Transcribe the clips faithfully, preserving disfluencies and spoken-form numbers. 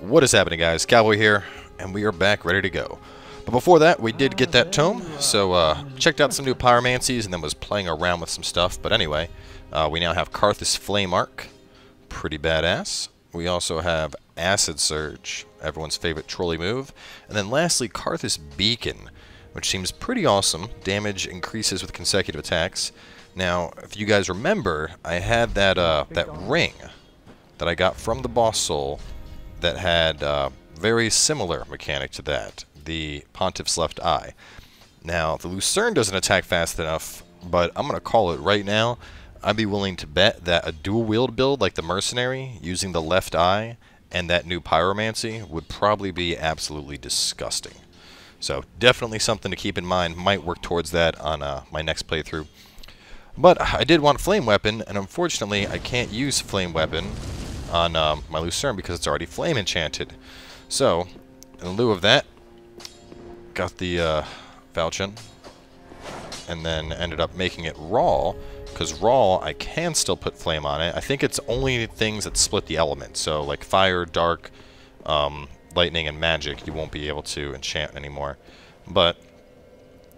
What is happening, guys? Cowboy here, and we are back ready to go. But before that, we did get that tome, so uh, checked out some new pyromancies and then was playing around with some stuff. But anyway, uh, we now have Carthus Flame Arc, pretty badass. We also have Acid Surge, everyone's favorite trolley move. And then lastly, Carthus Beacon, which seems pretty awesome. Damage increases with consecutive attacks. Now, if you guys remember, I had that, uh, that ring that I got from the boss soul that had a uh, very similar mechanic to that, the Pontiff's Left Eye. Now, the Lucerne doesn't attack fast enough, but I'm going to call it right now. I'd be willing to bet that a dual-wield build like the Mercenary, using the Left Eye and that new Pyromancy, would probably be absolutely disgusting. So, definitely something to keep in mind. Might work towards that on uh, my next playthrough. But I did want Flame Weapon, and unfortunately I can't use Flame Weapon on um, my Lucerne because it's already flame enchanted. So, in lieu of that, got the uh, Falchion, and then ended up making it raw, because raw I can still put flame on it. I think it's only things that split the elements, so like fire, dark, um, lightning, and magic you won't be able to enchant anymore. But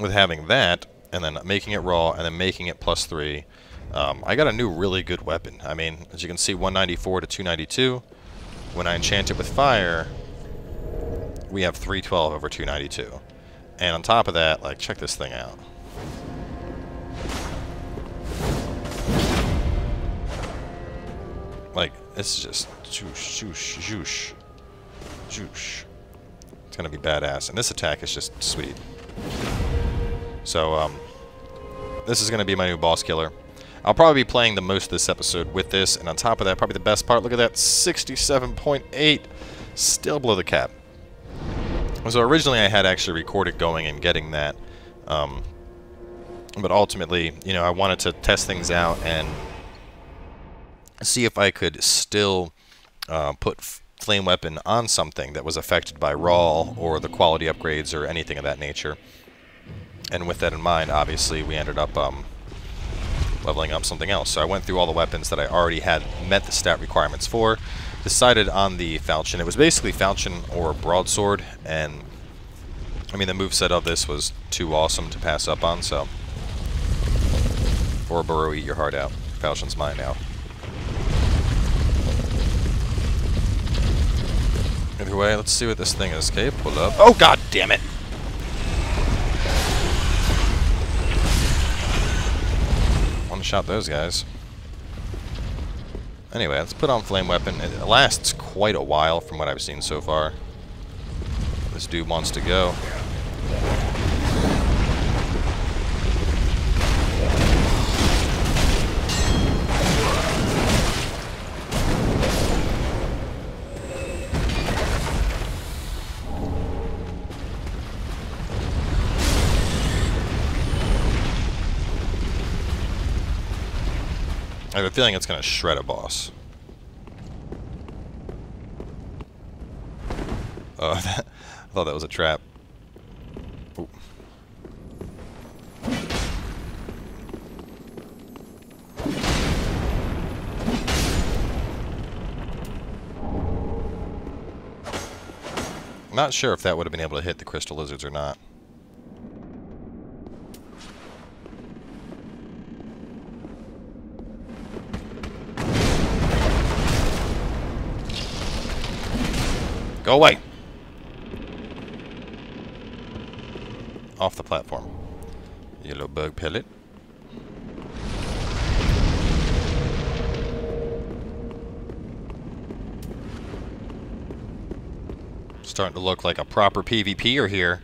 with having that, and then making it raw, and then making it plus three, Um, I got a new really good weapon. I mean, as you can see, one ninety-four to two ninety-two. When I enchant it with fire, we have three twelve over two ninety-two. And on top of that, like, check this thing out. Like, it's just zoosh, zoosh, zoosh, zoosh. It's gonna be badass. And this attack is just sweet. So, um, this is gonna be my new boss killer. I'll probably be playing the most of this episode with this, and on top of that, probably the best part, look at that, sixty-seven point eight, still below the cap. So originally I had actually recorded going and getting that, um, but ultimately, you know, I wanted to test things out and see if I could still uh, put Flame Weapon on something that was affected by raw or the quality upgrades or anything of that nature. And with that in mind, obviously, we ended up Um, leveling up something else. So I went through all the weapons that I already had met the stat requirements for, decided on the Falchion. It was basically Falchion or Broadsword, and I mean the moveset of this was too awesome to pass up on, so Boroboro, eat your heart out. Falchion's mine now. Either way, let's see what this thing is. Okay, pull up. Oh god damn it! Shot those guys. Anyway, let's put on Flame Weapon. It lasts quite a while from what I've seen so far. This dude wants to go. I have a feeling it's going to shred a boss. Oh, that, I thought that was a trap. Ooh. I'm not sure if that would have been able to hit the crystal lizards or not. Go away! Off the platform. Yellow bug pellet. Starting to look like a proper PvPer here.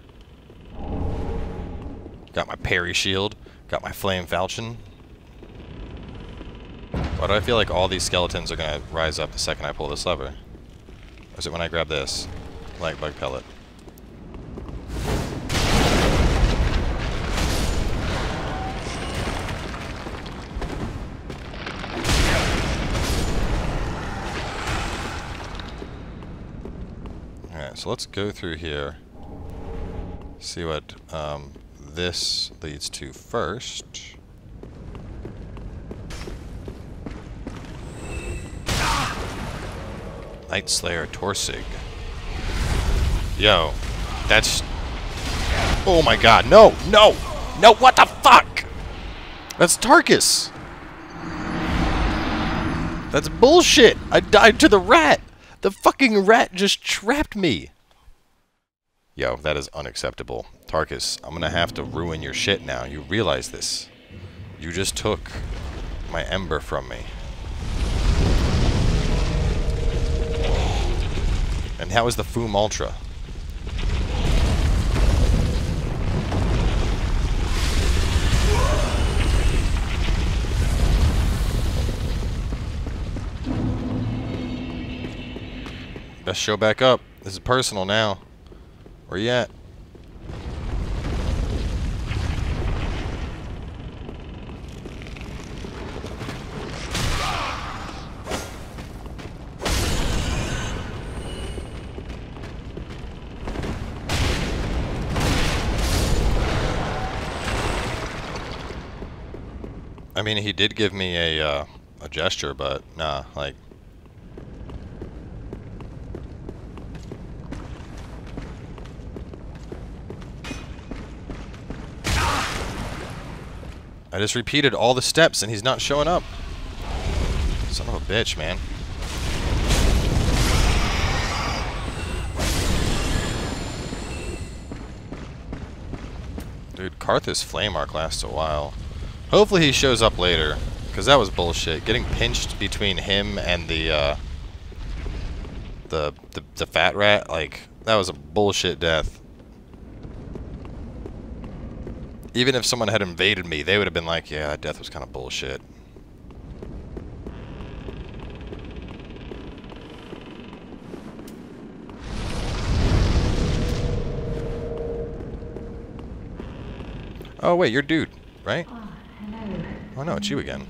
Got my parry shield. Got my flame falchion. Why do I feel like all these skeletons are gonna rise up the second I pull this lever? Or is it when I grab this? Black bug pellet. Alright, so let's go through here. See what um, this leads to first. Nightslayer Torsig. Yo, that's... Oh my god, no, no, no, what the fuck? That's Tarkus. That's bullshit. I died to the rat. The fucking rat just trapped me. Yo, that is unacceptable. Tarkus, I'm gonna have to ruin your shit now. You realize this. You just took my ember from me. And how is the Foom Ultra? Best show back up. This is personal now. Where you at? I mean, he did give me a uh, a gesture, but nah, like. I just repeated all the steps and he's not showing up. Son of a bitch, man. Dude, Carthus Flame Arc lasts a while. Hopefully he shows up later, because that was bullshit. Getting pinched between him and the, uh, the, the, the fat rat, like, that was a bullshit death. Even if someone had invaded me, they would have been like, yeah, that death was kind of bullshit. Oh, wait, you're dude, right? Oh, hello. Oh, no, it's you again.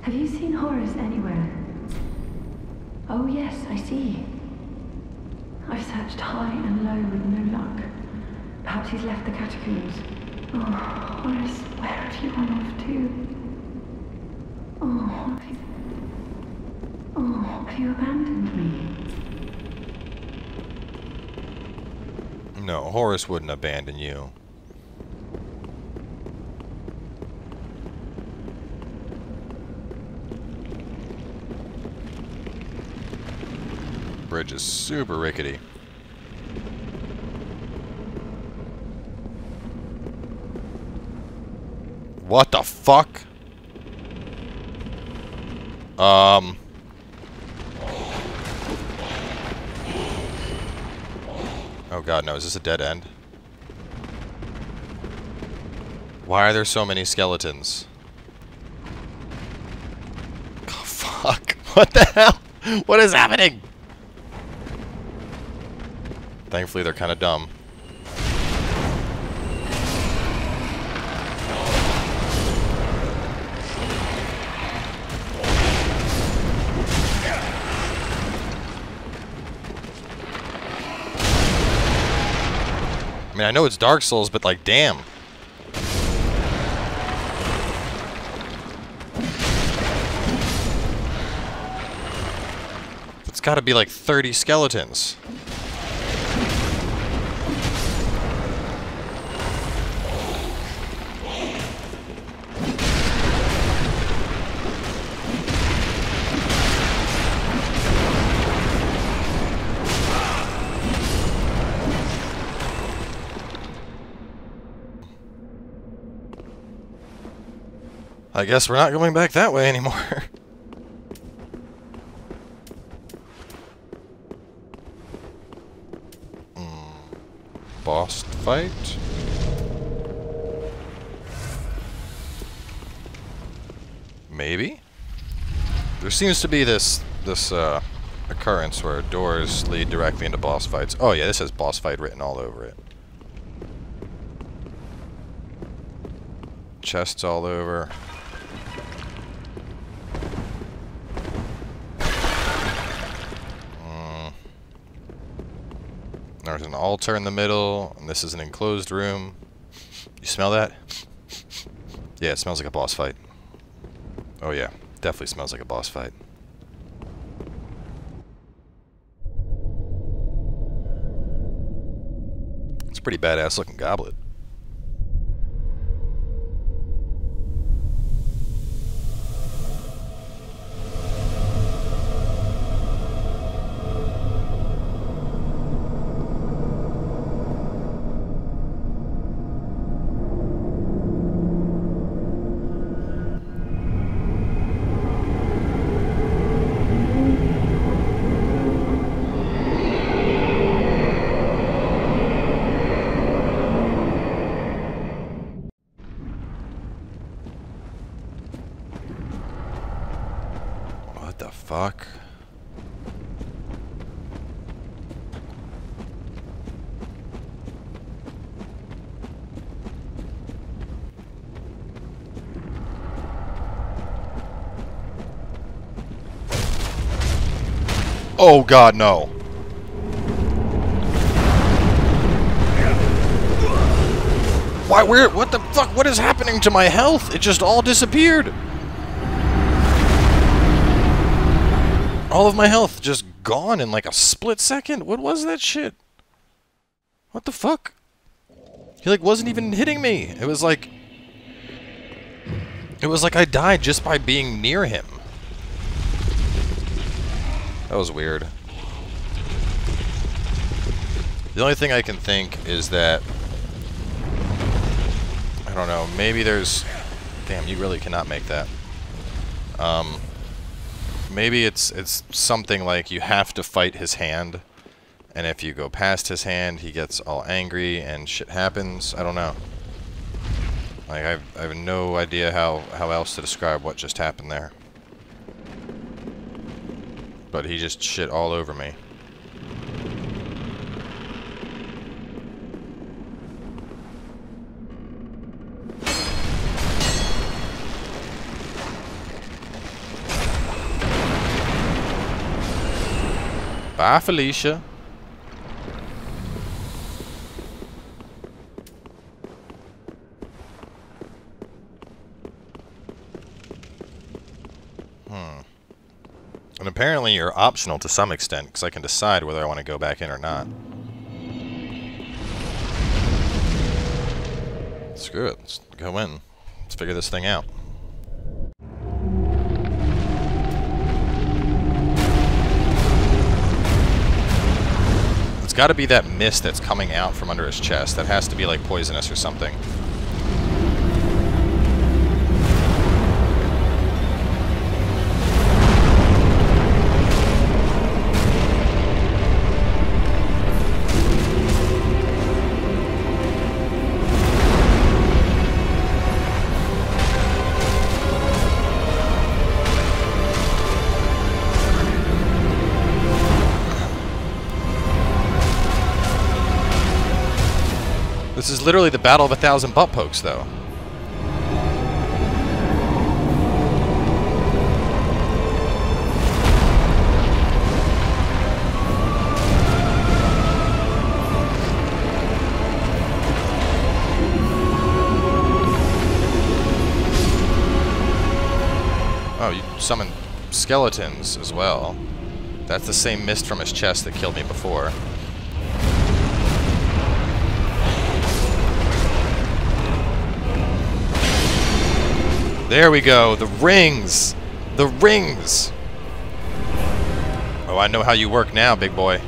Have you seen Horace anywhere? Oh, yes, I see. I've searched high and low with no luck. Perhaps he's left the catacombs. Oh, Horace, where have you gone off to? Oh, have you... Oh, have you abandoned me? No, Horace wouldn't abandon you. The bridge is super rickety. What the fuck? Um. Oh god, no. Is this a dead end? Why are there so many skeletons? Oh, fuck. What the hell? What is happening? Thankfully, they're kind of dumb. I mean, I know it's Dark Souls, but like, damn. It's gotta be like thirty skeletons. I guess we're not going back that way anymore. mm. Boss fight? Maybe? There seems to be this, this uh, occurrence where doors lead directly into boss fights. Oh yeah, this has boss fight written all over it. Chests all over. There's an altar in the middle, and this is an enclosed room. You smell that? Yeah, it smells like a boss fight. Oh yeah, definitely smells like a boss fight. a pretty badass looking goblet. Fuck. Oh God, no. Why, where, what the fuck, what is happening to my health? It just all disappeared. All of my health just gone in like a split second. What was that shit? What the fuck? He like wasn't even hitting me. It was like... It was like I died just by being near him. That was weird. The only thing I can think is that... I don't know, maybe there's... Damn, you really cannot make that. Um... Maybe it's it's something like you have to fight his hand, and if you go past his hand, he gets all angry and shit happens. I don't know. Like I've I've no idea how how else to describe what just happened there. But he just shit all over me. Bye, Felicia. Hmm. And apparently you're optional to some extent, because I can decide whether I want to go back in or not. Screw it. Let's go in. Let's figure this thing out. It's got to be that mist that's coming out from under his chest. That has to be like poisonous or something. This is literally the battle of a thousand butt pokes, though. Oh, you summoned skeletons as well. That's the same mist from his chest that killed me before. There we go, the rings! The rings! Oh, I know how you work now, big boy.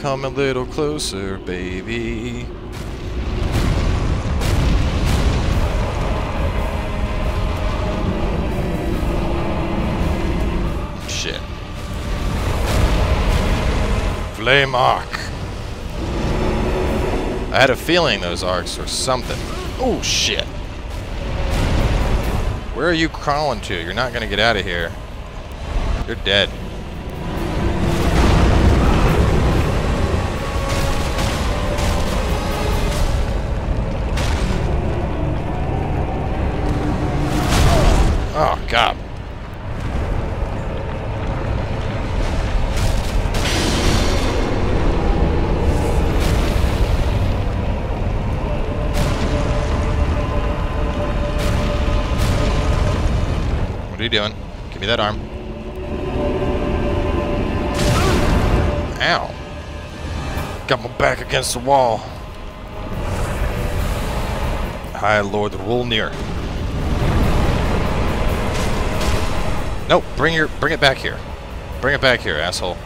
Come a little closer, baby. Shit. Flame Arc. I had a feeling those arcs were something. Oh shit! Where are you crawling to? You're not gonna get out of here. You're dead. Oh God. What are you doing? Give me that arm. Ow. Got my back against the wall. High Lord Wolnir. Nope, bring your bring it back here. Bring it back here, asshole.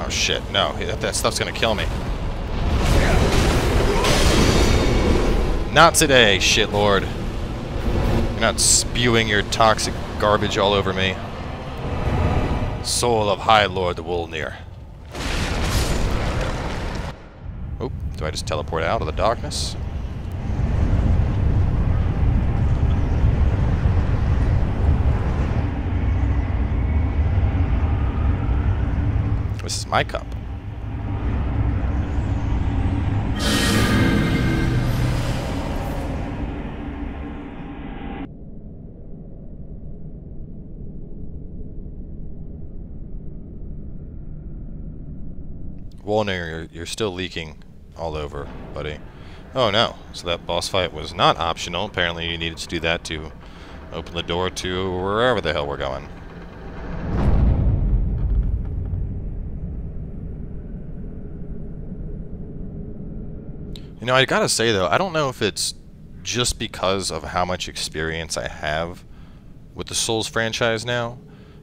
Oh shit, no, that, that stuff's gonna kill me. Not today, shitlord. You're not spewing your toxic garbage all over me. Soul of High Lord Wolnir. Oop, do I just teleport out of the darkness? This is my cup. Wolnir, you're, you're still leaking all over, buddy. Oh no, so that boss fight was not optional. Apparently you needed to do that to open the door to wherever the hell we're going. You know, I gotta say though, I don't know if it's just because of how much experience I have with the Souls franchise now,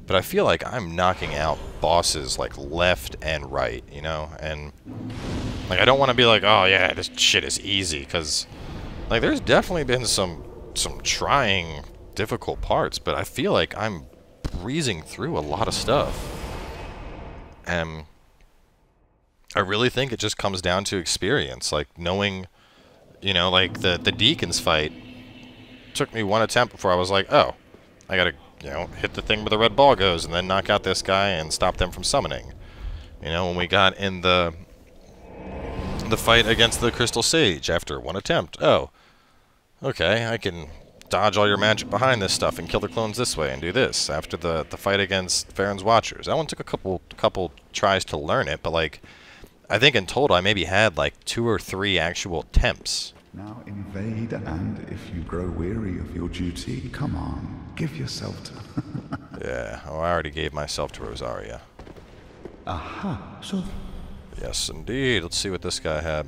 but I feel like I'm knocking out bosses like left and right, you know? And like, I don't want to be like, oh yeah, this shit is easy, because like there's definitely been some some trying, difficult parts, but I feel like I'm breezing through a lot of stuff. And I really think it just comes down to experience, like knowing, you know, like the the Deacon's fight took me one attempt before I was like, oh, I gotta, you know, hit the thing where the red ball goes and then knock out this guy and stop them from summoning. You know, when we got in the the fight against the Crystal Sage after one attempt, oh, okay, I can dodge all your magic behind this stuff and kill the clones this way and do this. After the the fight against Farron's Watchers, that one took a couple couple tries to learn it, but like, I think in total I maybe had like two or three actual attempts. Now invade, and if you grow weary of your duty, come on, give yourself to... Yeah, oh, I already gave myself to Rosaria. Aha, so... Yes, indeed. Let's see what this guy had.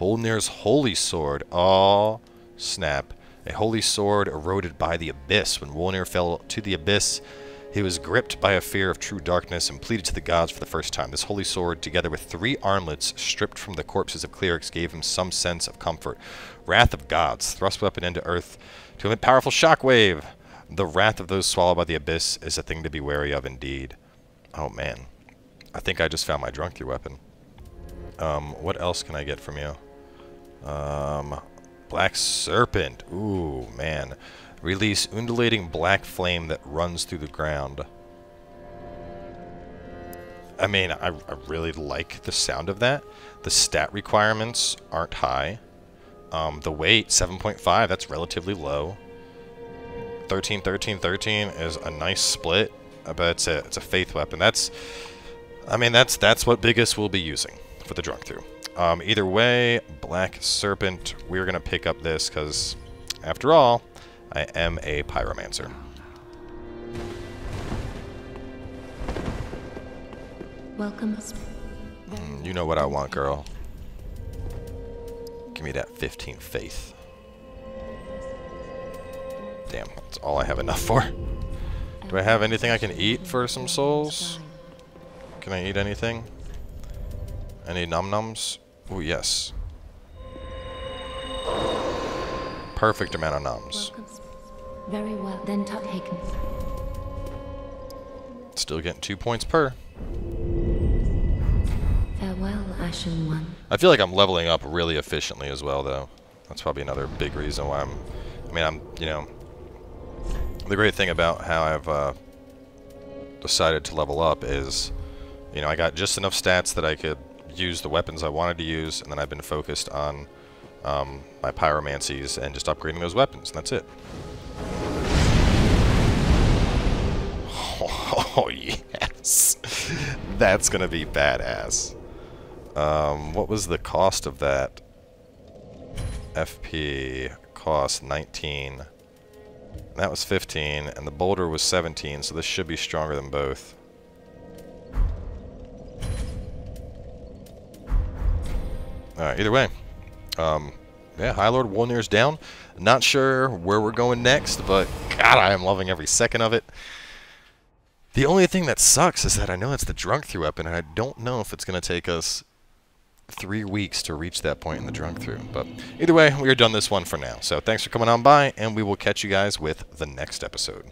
Wolnir's holy sword. Oh, snap. A holy sword eroded by the abyss. When Wolnir fell to the abyss, he was gripped by a fear of true darkness and pleaded to the gods for the first time. This holy sword, together with three armlets stripped from the corpses of clerics, gave him some sense of comfort. Wrath of gods. Thrust weapon into earth to emit powerful shockwave. The wrath of those swallowed by the abyss is a thing to be wary of indeed. Oh, man. I think I just found my drunk through weapon. Um, what else can I get from you? Um, Black Serpent. Ooh, man. Release undulating black flame that runs through the ground. I mean, I, I really like the sound of that. The stat requirements aren't high. Um, the weight, seven point five, that's relatively low. thirteen, thirteen, thirteen is a nice split. I bet it's a, it's a faith weapon. That's, I mean, that's, that's what Biggest will be using for the drunk through. Um, either way, Black Serpent, we're going to pick up this because, after all, I am a pyromancer. Welcome. Mm, you know what I want, girl. Give me that fifteen faith. Damn, that's all I have enough for. Do I have anything I can eat for some souls? Can I eat anything? Any num-nums? Oh, yes. Perfect amount of nums. Very well, then top taken. Still getting two points per. Farewell, Ashen One. I feel like I'm leveling up really efficiently as well, though. That's probably another big reason why I'm... I mean, I'm, you know... The great thing about how I've uh, decided to level up is, you know, I got just enough stats that I could use the weapons I wanted to use, and then I've been focused on um, my pyromancies and just upgrading those weapons, and that's it. Oh, yes. That's going to be badass. Um, what was the cost of that? F P cost nineteen. That was fifteen, and the boulder was seventeen, so this should be stronger than both. Alright, either way. Um, yeah, High Lord Wolnir's down. Not sure where we're going next, but God, I am loving every second of it. The only thing that sucks is that I know it's the drunk-through weapon, and I don't know if it's going to take us three weeks to reach that point in the drunk-through. But either way, we are done this one for now. So thanks for coming on by, and we will catch you guys with the next episode.